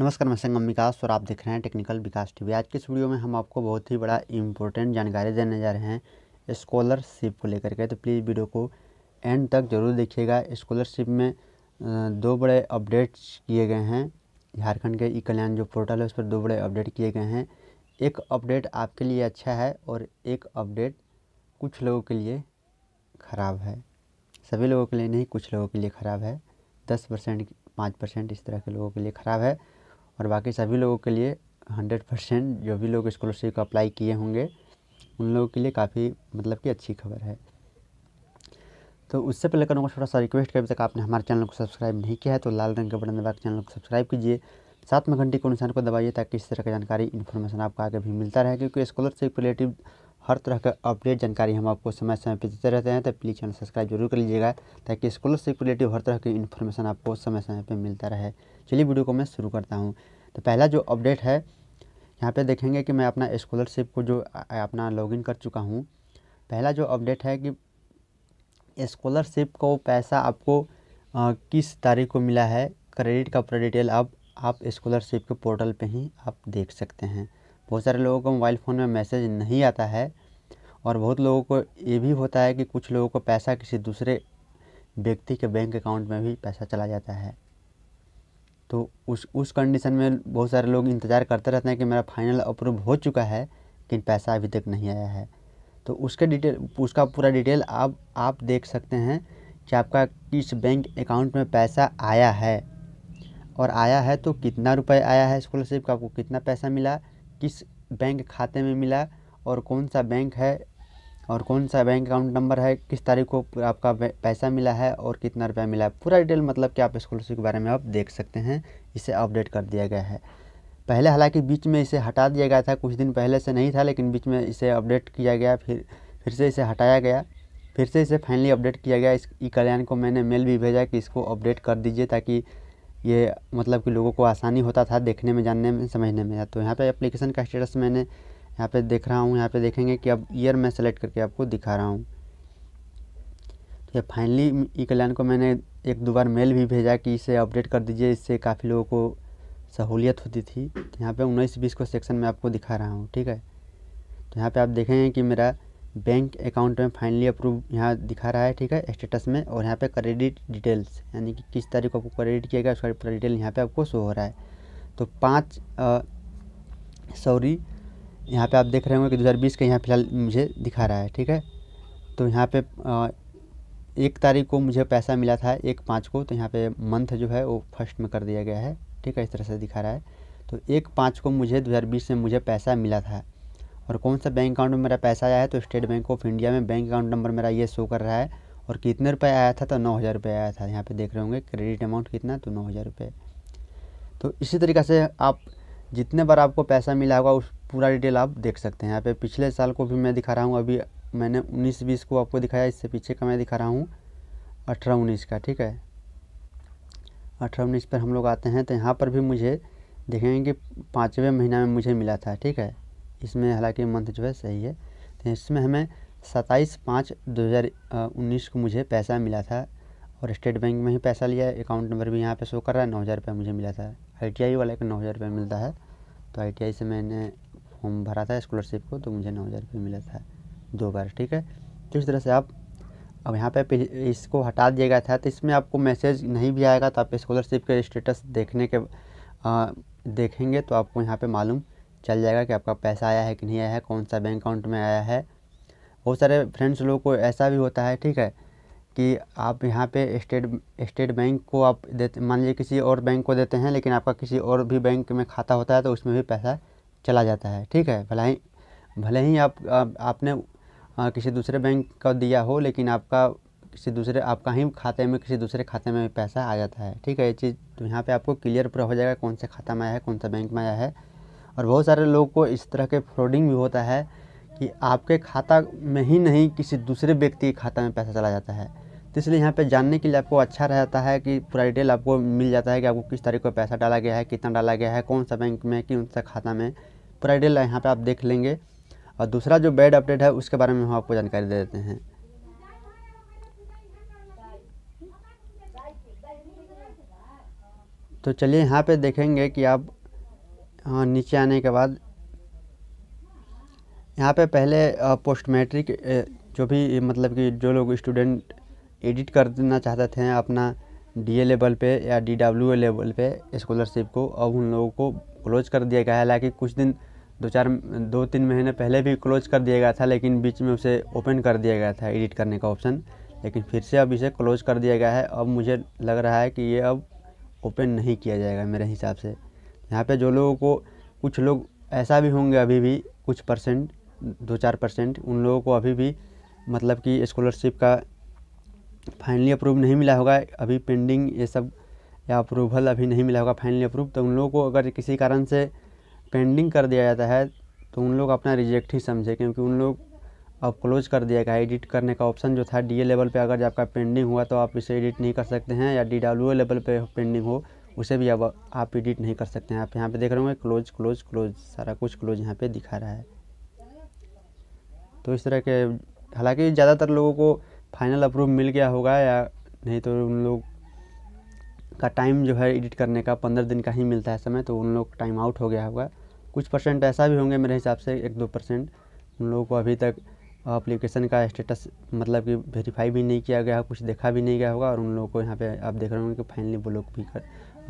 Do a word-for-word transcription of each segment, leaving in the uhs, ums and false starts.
नमस्कार, मैं संगिका और आप देख रहे हैं टेक्निकल विकास टीवी। आज के इस वीडियो में हम आपको बहुत ही बड़ा इम्पोर्टेंट जानकारी देने जा रहे हैं स्कॉलरशिप को लेकर के, तो प्लीज़ वीडियो को एंड तक जरूर देखिएगा। स्कॉलरशिप में दो बड़े अपडेट्स किए गए हैं। झारखंड के ई कल्याण जो पोर्टल है उस पर दो बड़े अपडेट किए गए हैं। एक अपडेट आपके लिए अच्छा है और एक अपडेट कुछ लोगों के लिए ख़राब है। सभी लोगों के लिए नहीं, कुछ लोगों के लिए ख़राब है। दस परसेंट पाँच परसेंट इस तरह के लोगों के लिए ख़राब है और बाकी सभी लोगों के लिए हंड्रेड परसेंट। जो भी लोग स्कॉलरशिप अप्लाई किए होंगे उन लोगों के लिए काफ़ी मतलब कि अच्छी खबर है। तो उससे पहले करूँगा छोटा सा रिक्वेस्ट कि अभी तक आपने हमारे चैनल को सब्सक्राइब नहीं किया है तो लाल रंग के बटन दबाकर चैनल को सब्सक्राइब कीजिए, साथ में घंटी के निशान को दबाइए ताकि इस तरह की जानकारी इन्फॉर्मेशन आपको आगे भी मिलता रहे, क्योंकि स्कॉलरशिप रिलेटेड हर तरह का अपडेट जानकारी हम आपको समय समय पर देते रहते हैं। तो प्लीज़ चैनल सब्सक्राइब जरूर कर लीजिएगा ताकि स्कॉलरशिप रिलेटेड हर तरह की इन्फॉर्मेशन आपको समय समय पर मिलता रहे। चलिए वीडियो को मैं शुरू करता हूँ। तो पहला जो अपडेट है यहाँ पे देखेंगे कि मैं अपना स्कॉलरशिप को जो अपना लॉगिन कर चुका हूँ। पहला जो अपडेट है कि स्कॉलरशिप को पैसा आपको आ, किस तारीख को मिला है, क्रेडिट का पूरा डिटेल अब आप स्कॉलरशिप के पोर्टल पे ही आप देख सकते हैं। बहुत सारे लोगों को मोबाइल फ़ोन में मैसेज नहीं आता है और बहुत लोगों को ये भी होता है कि कुछ लोगों को पैसा किसी दूसरे व्यक्ति के बैंक अकाउंट में भी पैसा चला जाता है। तो उस उस कंडीशन में बहुत सारे लोग इंतज़ार करते रहते हैं कि मेरा फाइनल अप्रूव हो चुका है लेकिन पैसा अभी तक नहीं आया है। तो उसके डिटेल उसका पूरा डिटेल आप आप देख सकते हैं कि आपका किस बैंक अकाउंट में पैसा आया है और आया है तो कितना रुपए आया है, स्कॉलरशिप का आपको कितना पैसा मिला, किस बैंक खाते में मिला और कौन सा बैंक है और कौन सा बैंक अकाउंट नंबर है, किस तारीख को आपका पैसा मिला है और कितना रुपया मिला है। पूरा डिटेल मतलब कि आप स्कॉलरशिप के बारे में आप देख सकते हैं। इसे अपडेट कर दिया गया है। पहले हालांकि बीच में इसे हटा दिया गया था, कुछ दिन पहले से नहीं था लेकिन बीच में इसे अपडेट किया गया, फिर फिर से इसे हटाया गया, फिर से इसे फाइनली अपडेट किया गया। इस ई कल्याण को मैंने मेल भी भेजा कि इसको अपडेट कर दीजिए ताकि ये मतलब कि लोगों को आसानी होता था देखने में, जानने में, समझने में। तो यहाँ पर एप्लीकेशन का स्टेटस मैंने यहाँ पे देख रहा हूँ। यहाँ पे देखेंगे कि अब ईयर में सेलेक्ट करके आपको दिखा रहा हूँ। तो ये फाइनली ई कल्याण को मैंने एक दो बार मेल भी भेजा कि इसे अपडेट कर दीजिए, इससे काफ़ी लोगों को सहूलियत होती थी। तो यहाँ पे उन्नीस बीस को सेक्शन में आपको दिखा रहा हूँ, ठीक है। तो यहाँ पे आप देखेंगे कि मेरा बैंक अकाउंट में फाइनली अप्रूव यहाँ दिखा रहा है, ठीक है, स्टेटस में। और यहाँ पर क्रेडिट डिटेल्स यानी कि किस तारीख को आपको क्रेडिट किया गया उसका पूरा डिटेल यहाँ पर आपको शो हो रहा है। तो पाँच सॉरी यहाँ पे आप देख रहे होंगे कि दो हज़ार बीस का यहाँ फिलहाल मुझे दिखा रहा है, ठीक है। तो यहाँ पे एक तारीख को मुझे पैसा मिला था, एक पाँच को। तो यहाँ पे मंथ जो है वो फर्स्ट में कर दिया गया है, ठीक है, इस तरह से दिखा रहा है। तो एक पाँच को मुझे दो हज़ार बीस में मुझे पैसा मिला था और कौन सा बैंक अकाउंट में मेरा पैसा आया है तो स्टेट बैंक ऑफ इंडिया में बैंक अकाउंट नंबर मेरा ये शो कर रहा है। और कितने रुपये आया था तो नौ हज़ार रुपये आया था। यहाँ पर देख रहे होंगे क्रेडिट अमाउंट कितना, तो नौ हज़ार रुपये। तो इसी तरीक़े से आप जितने बार आपको पैसा मिला होगा उस पूरा डिटेल आप देख सकते हैं। यहाँ पे पिछले साल को भी मैं दिखा रहा हूँ। अभी मैंने उन्नीस बीस को आपको दिखाया, इससे पीछे का मैं दिखा रहा हूँ अठारह उन्नीस का, ठीक है। अठारह उन्नीस पर हम लोग आते हैं। तो यहाँ पर भी मुझे देखेंगे कि पाँचवें महीना में मुझे मिला था, ठीक है। इसमें हालांकि मंथ जो है सही है। तो इसमें हमें सत्ताईस पाँच दो हज़ार उन्नीस को मुझे पैसा मिला था और स्टेट बैंक में ही पैसा लिया है। अकाउंट नंबर भी यहाँ पर शो कर रहा है, नौ हज़ार रुपये मुझे मिला था। आई टी आई वाले को नौ हज़ार रुपये मिलता है। तो आई टी आई से मैंने फॉर्म भरा था स्कॉलरशिप को, तो मुझे नौ हज़ार रुपये मिला था दो बार, ठीक है। तो इस तरह से आप अब यहाँ पे इसको हटा दिया गया था तो इसमें आपको मैसेज नहीं भी आएगा। तो आप स्कॉलरशिप के स्टेटस देखने के आ, देखेंगे तो आपको यहाँ पे मालूम चल जाएगा कि आपका पैसा आया है कि नहीं आया है, कौन सा बैंक अकाउंट में आया है। बहुत सारे फ्रेंड्स लोगों को ऐसा भी होता है, ठीक है, कि आप यहाँ पे स्टेट स्टेट बैंक को आप देते, मान लीजिए किसी और बैंक को देते हैं लेकिन आपका किसी और भी बैंक में खाता होता है तो उसमें भी पैसा चला जाता है, ठीक है। भले ही भले ही आप, आप आपने आ, किसी दूसरे बैंक को दिया हो लेकिन आपका किसी दूसरे आपका ही खाते में किसी दूसरे खाते में पैसा आ जाता है, ठीक है। ये चीज़ तो यहाँ पर आपको क्लियर पूरा हो जाएगा कौन से खाता में आया है, कौन सा बैंक में आया है। और बहुत सारे लोग को इस तरह के फ्रॉडिंग भी होता है कि आपके खाता में ही नहीं किसी दूसरे व्यक्ति के खाता में पैसा चला जाता है। तो इसलिए यहाँ पे जानने के लिए आपको अच्छा रहता है कि पूरा डिटेल आपको मिल जाता है कि आपको किस तारीख को पैसा डाला गया है, कितना डाला गया है, कौन सा बैंक में, कौन सा खाता में, पूरा डिटेल यहाँ पे आप देख लेंगे। और दूसरा जो बैड अपडेट है उसके बारे में हम आपको जानकारी दे देते हैं। तो चलिए यहाँ पे देखेंगे कि आप हाँ नीचे आने के बाद यहाँ पे पहले पोस्ट मैट्रिक जो भी मतलब कि जो लोग स्टूडेंट एडिट कर देना चाहते थे अपना डी ए लेवल पे या डी डब्ल्यू ए लेवल पे स्कॉलरशिप को, अब उन लोगों को क्लोज कर दिया गया है। हालांकि कुछ दिन दो चार दो तीन महीने पहले भी क्लोज कर दिया गया था, लेकिन बीच में उसे ओपन कर दिया गया था एडिट करने का ऑप्शन, लेकिन फिर से अब इसे क्लोज कर दिया गया है। अब मुझे लग रहा है कि ये अब ओपन नहीं किया जाएगा मेरे हिसाब से। यहाँ पे जो लोगों को, कुछ लोग ऐसा भी होंगे अभी भी, कुछ परसेंट दो चार परसेंट उन लोगों को अभी भी मतलब कि स्कॉलरशिप का फाइनली अप्रूव नहीं मिला होगा, अभी पेंडिंग ये सब या अप्रूवल अभी नहीं मिला होगा फाइनली अप्रूव। तो उन लोगों को अगर किसी कारण से पेंडिंग कर दिया जाता है तो उन लोग अपना रिजेक्ट ही समझे, क्योंकि उन लोग अब क्लोज कर दिया गया है। एडिट करने का ऑप्शन जो था डी ए लेवल पे, अगर आपका पेंडिंग हुआ तो आप इसे एडिट नहीं कर सकते हैं, या डी डब्ल्यू ए लेवल पे पेंडिंग हो उसे भी अब आप एडिट नहीं कर सकते हैं। आप यहाँ पे देख रहे होंगे क्लोज क्लोज क्लोज सारा कुछ क्लोज यहाँ पे दिखा रहा है। तो इस तरह के, हालांकि ज़्यादातर लोगों को फाइनल अप्रूव मिल गया होगा, या नहीं तो उन लोग का टाइम जो है एडिट करने का पंद्रह दिन का ही मिलता है समय, तो उन लोग टाइम आउट हो गया होगा। कुछ परसेंट ऐसा भी होंगे मेरे हिसाब से, एक दो परसेंट उन लोगों को अभी तक एप्लीकेशन का स्टेटस मतलब कि वेरीफाई भी नहीं किया गया, कुछ देखा भी नहीं गया होगा, और उन लोगों को यहाँ पे आप देख रहे होंगे कि फाइनली ब्लॉक भी कर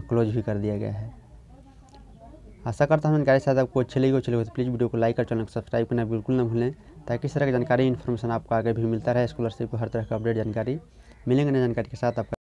क्लोज भी कर दिया गया है। आशा करता हूँ जानकारी शायद आपको अच्छी लगी। अच्छी लगी तो प्लीज़ वीडियो को लाइक और चैनल को सब्सक्राइब करना बिल्कुल ना भूलें, ताकि इस तरह की जानकारी इन्फॉर्मेशन आपको आगे भी मिलता रहे। स्कॉलरशिप को हर तरह का अपडेट जानकारी मिलेंगे नई जानकारी के साथ आपका।